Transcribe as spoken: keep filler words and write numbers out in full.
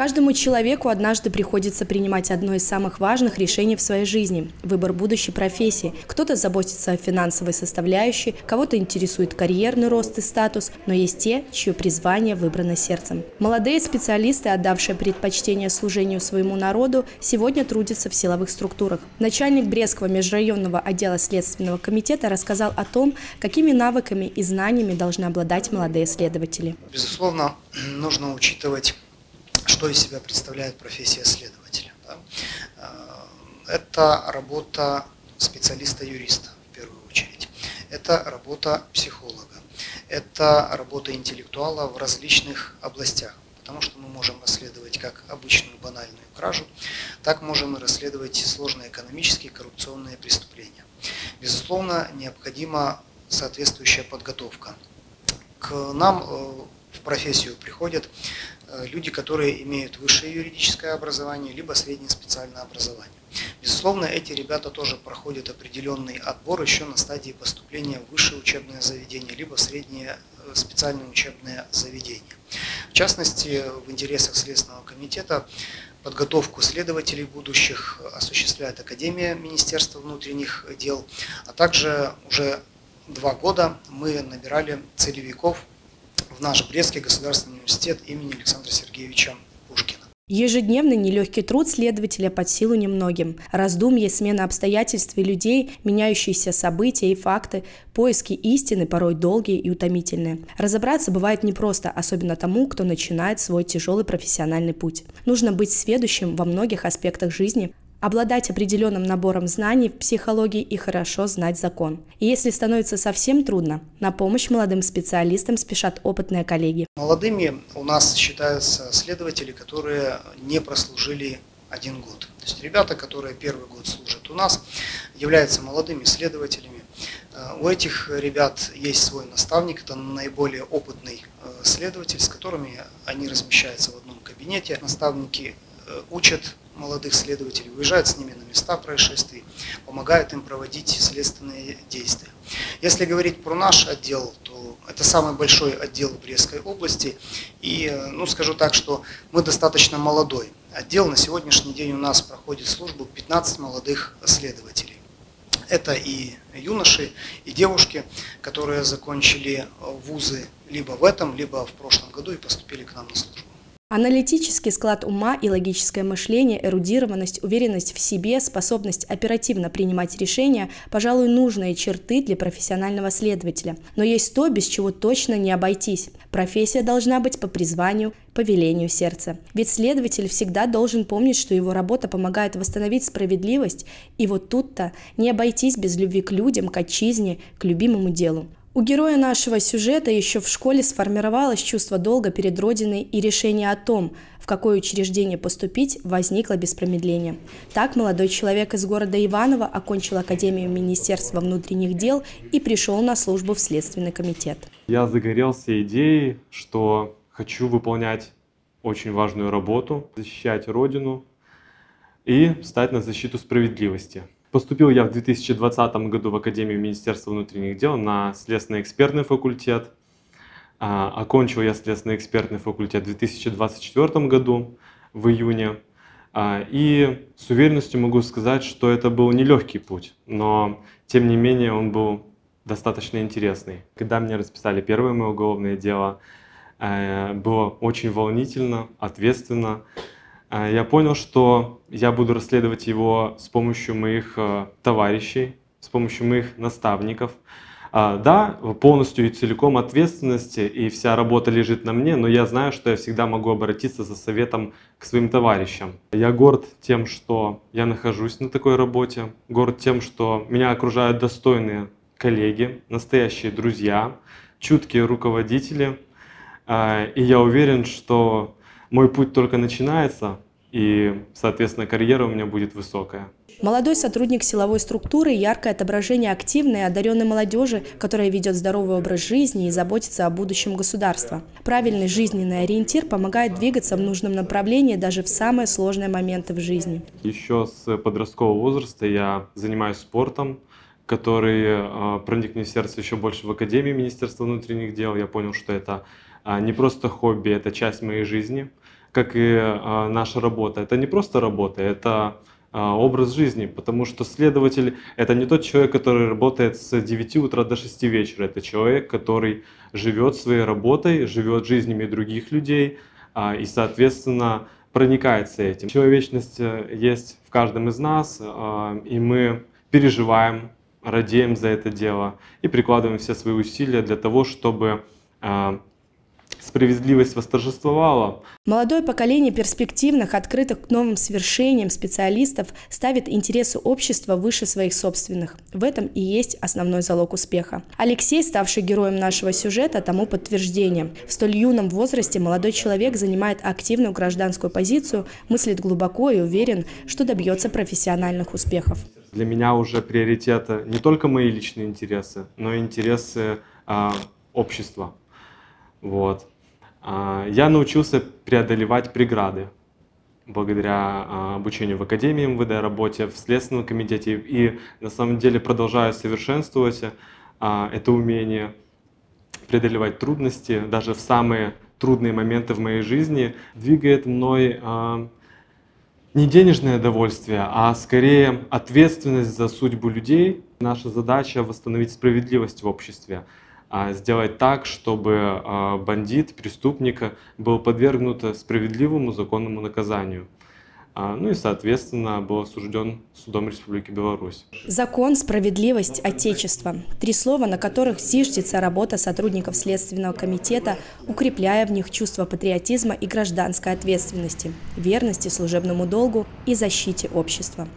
Каждому человеку однажды приходится принимать одно из самых важных решений в своей жизни – выбор будущей профессии. Кто-то заботится о финансовой составляющей, кого-то интересует карьерный рост и статус, но есть те, чье призвание выбрано сердцем. Молодые специалисты, отдавшие предпочтение служению своему народу, сегодня трудятся в силовых структурах. Начальник Брестского межрайонного отдела Следственного комитета рассказал о том, какими навыками и знаниями должны обладать молодые следователи. Безусловно, нужно учитывать, что из себя представляет профессия следователя. Да? Это работа специалиста-юриста, в первую очередь. Это работа психолога. Это работа интеллектуала в различных областях. Потому что мы можем расследовать как обычную банальную кражу, так можем и расследовать сложные экономические, коррупционные преступления. Безусловно, необходима соответствующая подготовка. К нам в профессию приходят люди, которые имеют высшее юридическое образование, либо среднее специальное образование. Безусловно, эти ребята тоже проходят определенный отбор еще на стадии поступления в высшее учебное заведение, либо в среднее специальное учебное заведение. В частности, в интересах Следственного комитета подготовку следователей будущих осуществляет Академия Министерства внутренних дел, а также уже два года мы набирали целевиков в наш Брестский государственный университет имени Александра Сергеевича Пушкина. Ежедневный нелегкий труд следователя под силу немногим. Раздумья, смена обстоятельств и людей, меняющиеся события и факты, поиски истины порой долгие и утомительные. Разобраться бывает непросто, особенно тому, кто начинает свой тяжелый профессиональный путь. Нужно быть сведущим во многих аспектах жизни, обладать определенным набором знаний в психологии и хорошо знать закон. И если становится совсем трудно, на помощь молодым специалистам спешат опытные коллеги. Молодыми у нас считаются следователи, которые не прослужили один год. То есть ребята, которые первый год служат у нас, являются молодыми следователями. У этих ребят есть свой наставник, это наиболее опытный следователь, с которыми они размещаются в одном кабинете. Наставники учат молодых следователей, выезжают с ними на места происшествий, помогают им проводить следственные действия. Если говорить про наш отдел, то это самый большой отдел Брестской области. И, ну, скажу так, что мы достаточно молодой отдел. На сегодняшний день у нас проходит службу пятнадцать молодых следователей. Это и юноши, и девушки, которые закончили вузы либо в этом, либо в прошлом году и поступили к нам на службу. Аналитический склад ума и логическое мышление, эрудированность, уверенность в себе, способность оперативно принимать решения – пожалуй, нужные черты для профессионального следователя. Но есть то, без чего точно не обойтись. Профессия должна быть по призванию, по велению сердца. Ведь следователь всегда должен помнить, что его работа помогает восстановить справедливость. И вот тут-то не обойтись без любви к людям, к отчизне, к любимому делу. У героя нашего сюжета еще в школе сформировалось чувство долга перед Родиной, и решение о том, в какое учреждение поступить, возникло без промедления. Так молодой человек из города Иваново окончил Академию Министерства внутренних дел и пришел на службу в Следственный комитет. Я загорелся идеей, что хочу выполнять очень важную работу, защищать Родину и встать на защиту справедливости. Поступил я в две тысячи двадцатом году в Академию Министерства внутренних дел на следственно-экспертный факультет. Окончил я следственно-экспертный факультет в две тысячи двадцать четвёртом году, в июне. И с уверенностью могу сказать, что это был нелегкий путь, но тем не менее он был достаточно интересный. Когда мне расписали первое мое уголовное дело, было очень волнительно, ответственно. Я понял, что я буду расследовать его с помощью моих товарищей, с помощью моих наставников. Да, полностью и целиком ответственность, и вся работа лежит на мне, но я знаю, что я всегда могу обратиться за советом к своим товарищам. Я горд тем, что я нахожусь на такой работе, горд тем, что меня окружают достойные коллеги, настоящие друзья, чуткие руководители. И я уверен, что мой путь только начинается, и, соответственно, карьера у меня будет высокая. Молодой сотрудник силовой структуры – яркое отображение активной и одаренной молодежи, которая ведет здоровый образ жизни и заботится о будущем государства. Правильный жизненный ориентир помогает двигаться в нужном направлении даже в самые сложные моменты в жизни. Еще с подросткового возраста я занимаюсь спортом, который проник мне в сердце еще больше в Академии Министерства внутренних дел. Я понял, что это не просто хобби, это часть моей жизни. как и наша работа. Это не просто работа, это образ жизни, потому что следователь – это не тот человек, который работает с девяти утра до шести вечера. Это человек, который живет своей работой, живет жизнями других людей и, соответственно, проникается этим. Человечность есть в каждом из нас, и мы переживаем, радеем за это дело и прикладываем все свои усилия для того, чтобы справедливость восторжествовала. Молодое поколение перспективных, открытых к новым свершениям специалистов ставит интересы общества выше своих собственных. В этом и есть основной залог успеха. Алексей, ставший героем нашего сюжета, тому подтверждением. В столь юном возрасте молодой человек занимает активную гражданскую позицию, мыслит глубоко и уверен, что добьется профессиональных успехов. Для меня уже приоритеты не только мои личные интересы, но и интересы э, общества. Вот. Я научился преодолевать преграды благодаря обучению в Академии МВД, работе в Следственном комитете, и на самом деле продолжаю совершенствовать это умение преодолевать трудности, даже в самые трудные моменты в моей жизни. Двигает мной не денежное довольствие, а скорее ответственность за судьбу людей. Наша задача — восстановить справедливость в обществе. Сделать так, чтобы бандит, преступник был подвергнут справедливому законному наказанию. Ну и, соответственно, был осужден судом Республики Беларусь. Закон, справедливость, отечество. Три слова, на которых зиждется работа сотрудников Следственного комитета, укрепляя в них чувство патриотизма и гражданской ответственности, верности служебному долгу и защите общества.